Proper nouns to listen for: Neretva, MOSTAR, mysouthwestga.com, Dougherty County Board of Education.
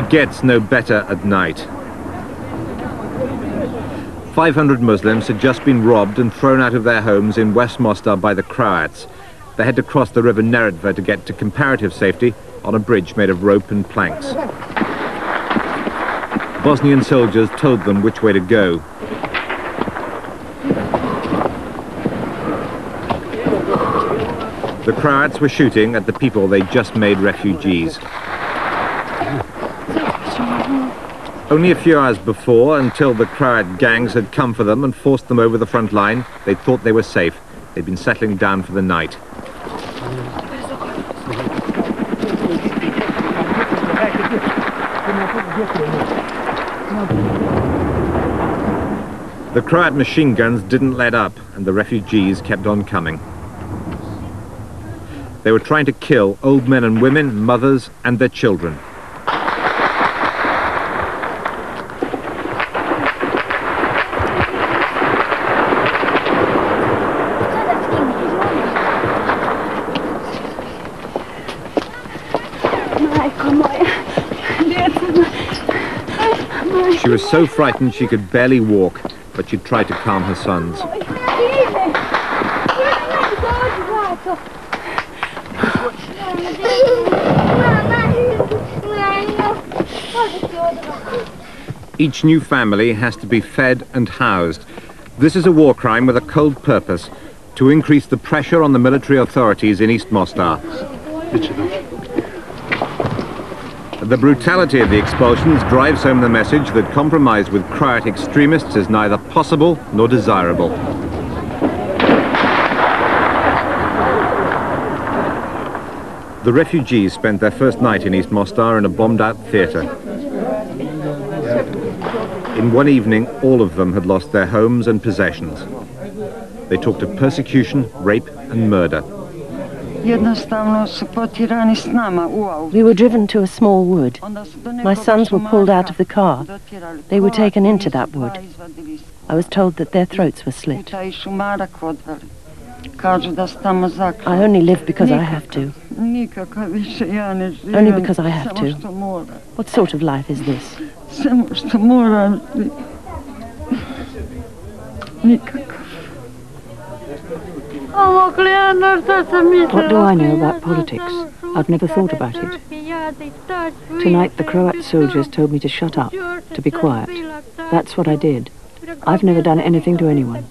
It gets no better at night. 500 Muslims had just been robbed and thrown out of their homes in West Mostar by the Croats. They had to cross the river Neretva to get to comparative safety on a bridge made of rope and planks. Bosnian soldiers told them which way to go. The Croats were shooting at the people they just made refugees. Only a few hours before, until the Croat gangs had come for them and forced them over the front line, they thought they were safe. They'd been settling down for the night. The Croat machine guns didn't let up, and the refugees kept on coming. They were trying to kill old men and women, mothers and their children. She was so frightened she could barely walk, but she tried to calm her sons. Each new family has to be fed and housed. This is a war crime with a cold purpose, to increase the pressure on the military authorities in East Mostar. The brutality of the expulsions drives home the message that compromise with Croat extremists is neither possible nor desirable. The refugees spent their first night in East Mostar in a bombed-out theatre. In one evening, all of them had lost their homes and possessions. They talked of persecution, rape and murder. We were driven to a small wood. My sons were pulled out of the car. They were taken into that wood. I was told that their throats were slit. I only live because I have to. Only because I have to. What sort of life is this? What do I know about politics? I've never thought about it. Tonight the Croat soldiers told me to shut up, to be quiet. That's what I did. I've never done anything to anyone.